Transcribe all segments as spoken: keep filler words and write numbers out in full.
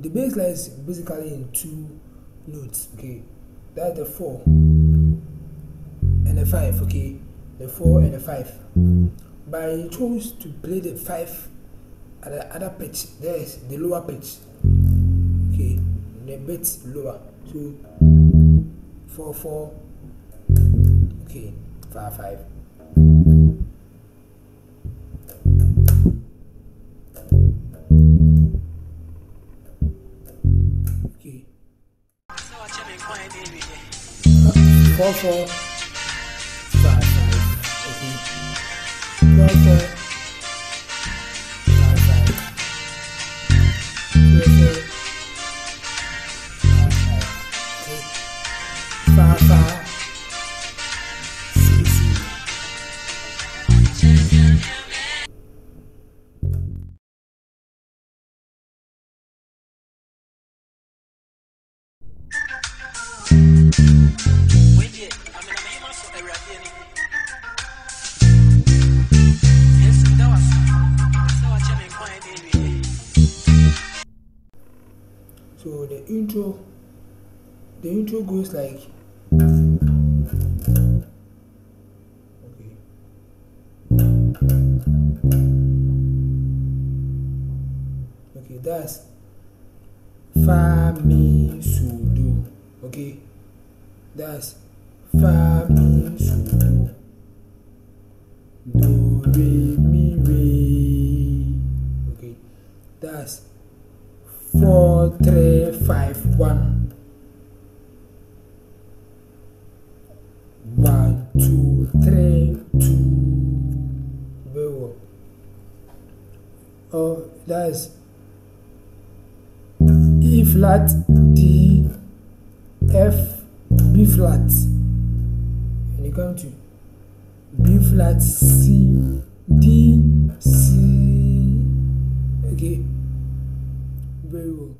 The bass line is basically in two notes, okay? That's the four and the five, okay? The four and the five. But I chose to play the five at the other pitch. There's the lower pitch, okay? The bit lower. So four, four, okay? Five, five. Four, four, five, five, okay. Four, four, five, five. Four, four, five, five, okay. Five, five, six, six. So the intro, the intro goes like, okay, okay, that's fa mi so do, okay, that's fa mi so do, do re mi re, okay, that's Four, three, five, one, one, two, three, two. Very well. Oh, that's E flat, D, F, B flat, and you come to B flat, C, D, C. Okay. Very well.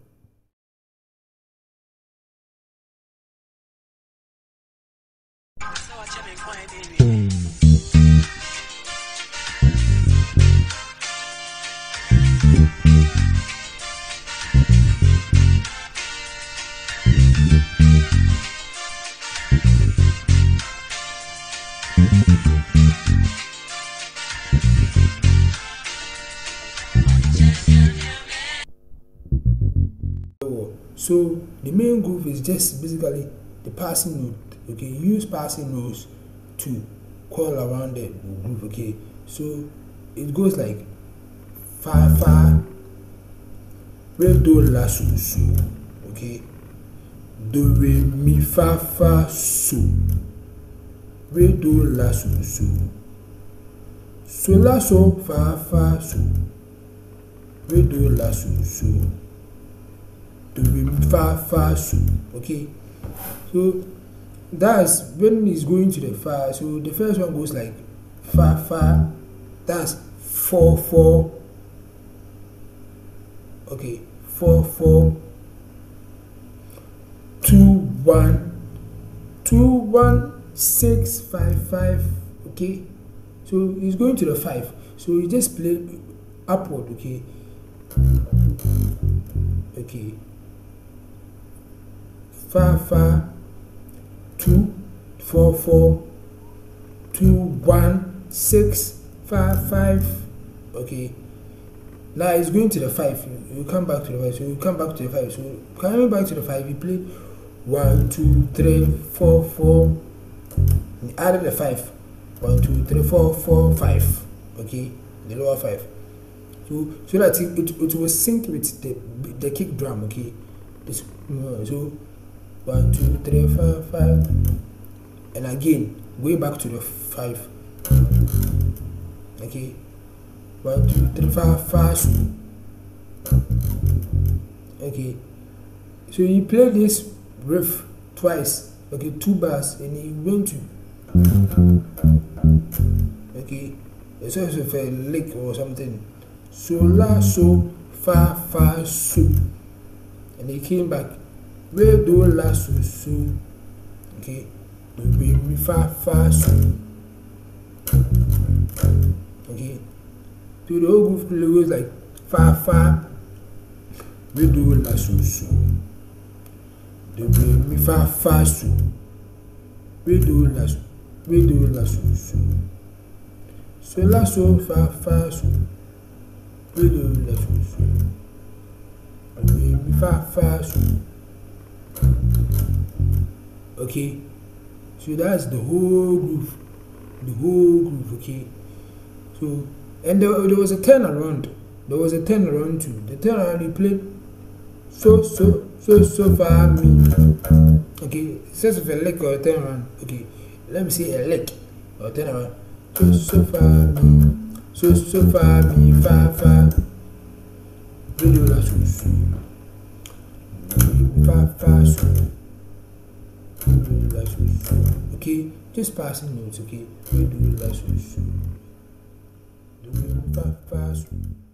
So the main groove is just basically the passing note. Okay, you use passing notes to call around the groove. Okay, so it goes like fa fa re do la so so. Okay, do re mi fa fa so re do la so so so la so fa fa so re do la so so. Fa fa so, okay. So that's when it's going to the far. So the first one goes like far far, that's four four, okay, four four, two one two one, six five five, okay. So it's going to the five, so you just play upward, okay, okay, far far, two four four, two one, six five five, okay. Now it's going to the five. You come back to the five. So you come back to the five. So coming back to the five, you play one two three four four. You added the five. One two three four four five. Okay, the lower five. So so that it it, it will sync with the the kick drum. Okay, it's, so one two three four five, and again going back to the five. Okay. One, two, three, five, five. Okay. So you play this riff twice. Okay, two bars, and you went to. Okay. It's also for a lick or something. So la so fa fa so. And he came back. Where do la so so? Okay. Do we fa fa so? Okay. So the whole group goes like fa fa, we do la so so, do we fa fa so, we do la so, we do la so so, so la so fa fa so, we do la so so, we fa fa so. Okay, so that's the whole group, the whole group. Okay, so. And there, there was a turn around. There was a turn around too. The turn around you played so so so so far me. Okay, sense of a lick or a turn around. Okay, let me see a lick or a turn around. So so far me, so so far me, fa fa. Do do la so so. Fa fa so. Do do la so so. Okay, just passing notes. Okay, do do la so so. Fa fa so.